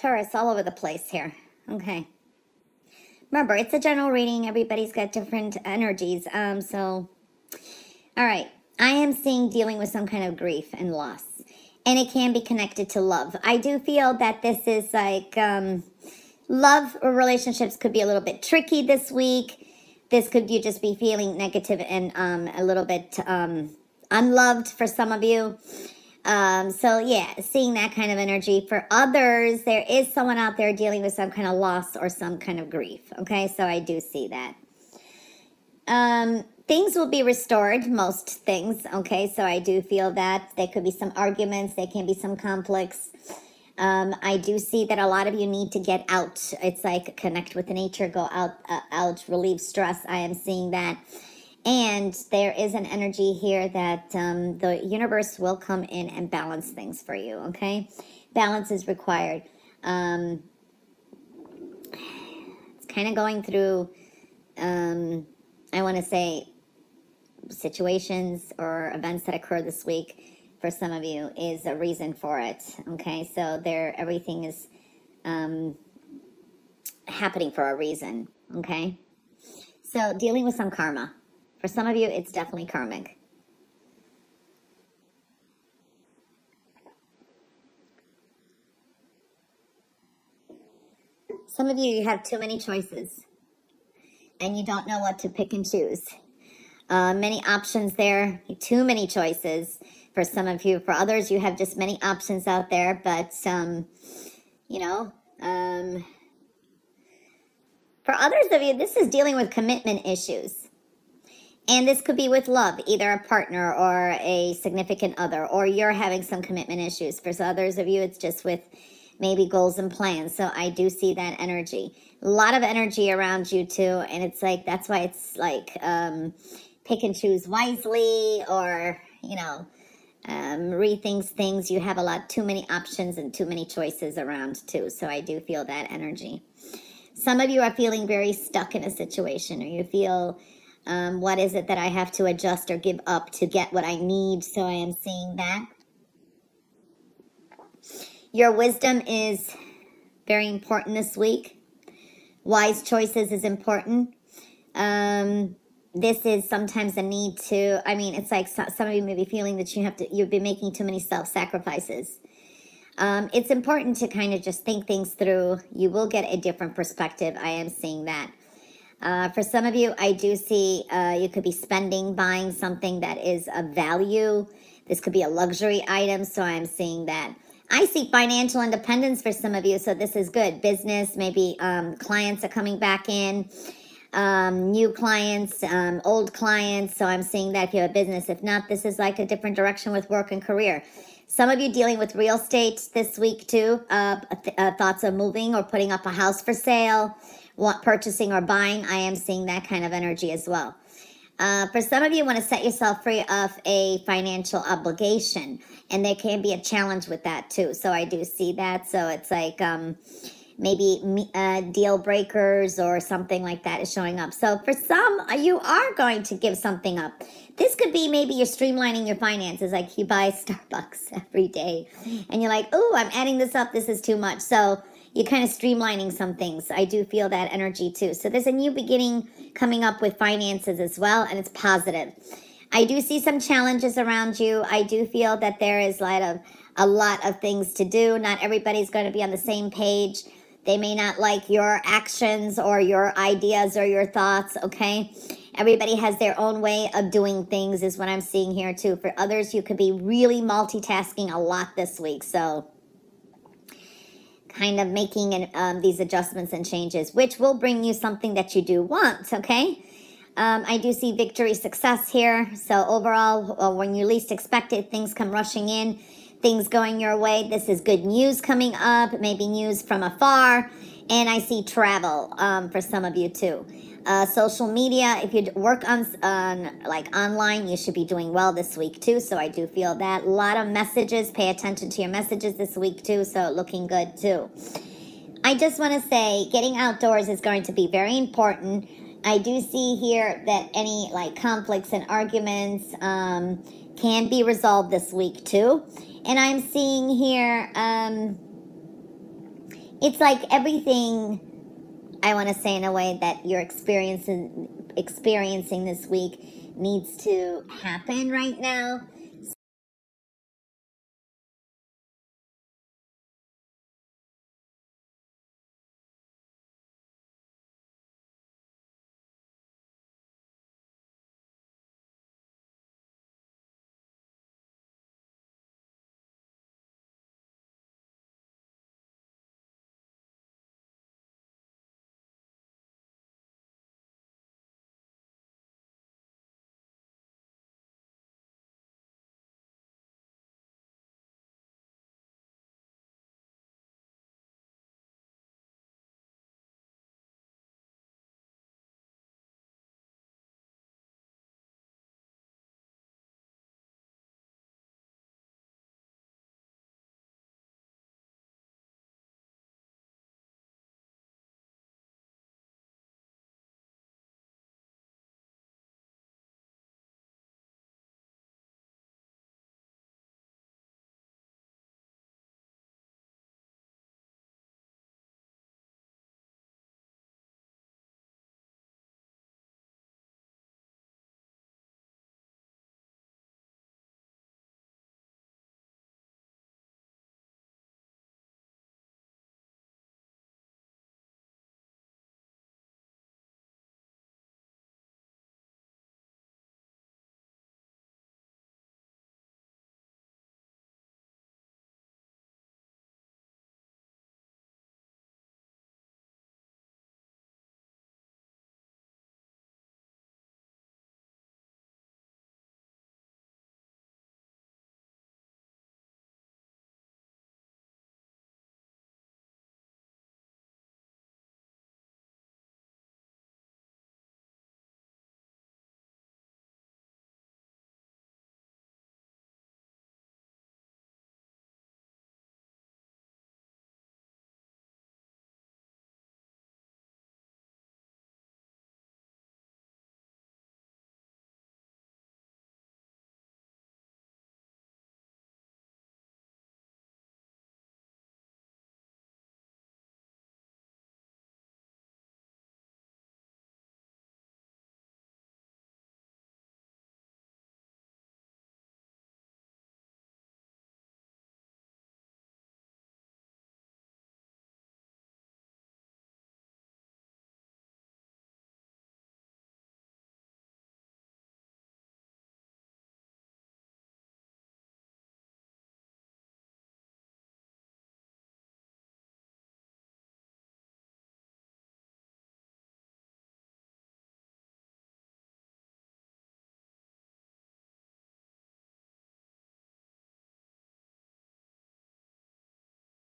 Taurus, all over the place here. Okay. Remember, it's a general reading. Everybody's got different energies. All right. I am seeing dealing with some kind of grief and loss. And it can be connected to love. I do feel that this is like love or relationships could be a little bit tricky this week. This could you just be feeling negative and a little bit unloved for some of you. So yeah, seeing that kind of energy. For others, there is someone out there dealing with some kind of loss or some kind of grief. Okay, so I do see that. Things will be restored, most things. Okay, so I do feel that there could be some arguments. There can be some conflicts. I do see that a lot of you need to get out. It's like connect with nature, go out, relieve stress. I am seeing that. And there is an energy here that the universe will come in and balance things for you, okay? Balance is required. It's kind of going through, I want to say, situations or events that occur this week for some of you is a reason for it, okay? So everything is happening for a reason, okay? So dealing with some karma. For some of you, it's definitely karmic. Some of you have too many choices, and you don't know what to pick and choose. Many options there, too many choices for some of you. For others, you have just many options out there, but for others of you, this is dealing with commitment issues. And this could be with love, either a partner or a significant other, or you're having some commitment issues. For others of you, it's just with maybe goals and plans. So I do see that energy. A lot of energy around you too. And it's like, that's why it's like pick and choose wisely or, rethink things. You have a lot, too many options and too many choices around too. So I do feel that energy. Some of you are feeling very stuck in a situation, or you feel... what is it that I have to adjust or give up to get what I need? So I am seeing that. Your wisdom is very important this week. Wise choices is important. This is sometimes a need to, it's like some of you may be feeling that you've been making too many self-sacrifices. It's important to kind of just think things through. You will get a different perspective. I am seeing that. For some of you, I do see you could be spending, buying something that is of value. This could be a luxury item, so I'm seeing that. I see financial independence for some of you, so this is good. Business, maybe clients are coming back in, new clients, old clients, so I'm seeing that if you have a business. If not, this is like a different direction with work and career. Some of you dealing with real estate this week too, thoughts of moving or putting up a house for sale. Purchasing or buying, I am seeing that kind of energy as well. For some of you, want to set yourself free of a financial obligation, and there can be a challenge with that too. So I do see that. So it's like maybe deal breakers or something like that is showing up. So for some, you are going to give something up. This could be maybe you're streamlining your finances, like you buy Starbucks every day, and you're like, oh, I'm adding this up. This is too much. So you're kind of streamlining some things. I do feel that energy too. So there's a new beginning coming up with finances as well, and it's positive. I do see some challenges around you. I do feel that there is a lot of things to do. Not everybody's going to be on the same page. They may not like your actions or your ideas or your thoughts, okay? Everybody has their own way of doing things is what I'm seeing here too. For others, you could be really multitasking a lot this week, so... kind of making these adjustments and changes, which will bring you something that you do want, okay? I do see victory, success here. So overall, when you least expect it, things come rushing in, things going your way. This is good news coming up, maybe news from afar. And I see travel for some of you too. Social media, if you work on like online, you should be doing well this week too. So I do feel that. A lot of messages, pay attention to your messages this week too. So looking good too. I just want to say getting outdoors is going to be very important. I do see here that any like conflicts and arguments can be resolved this week too. And I'm seeing here... It's like everything, I want to say, in a way that you're experiencing this week needs to happen right now.